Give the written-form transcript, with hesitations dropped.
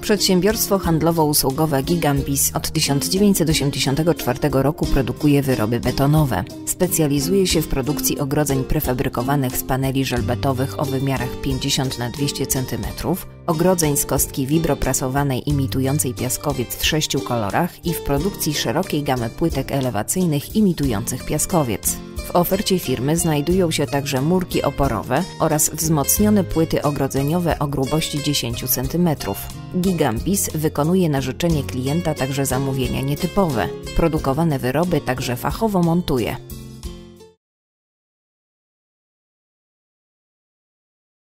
Przedsiębiorstwo handlowo-usługowe Gigambis od 1984 roku produkuje wyroby betonowe. Specjalizuje się w produkcji ogrodzeń prefabrykowanych z paneli żelbetowych o wymiarach 50 × 200 cm, ogrodzeń z kostki wibroprasowanej imitującej piaskowiec w 6 kolorach i w produkcji szerokiej gamy płytek elewacyjnych imitujących piaskowiec. W ofercie firmy znajdują się także murki oporowe oraz wzmocnione płyty ogrodzeniowe o grubości 10 cm. Gigambis wykonuje na życzenie klienta także zamówienia nietypowe. Produkowane wyroby także fachowo montuje.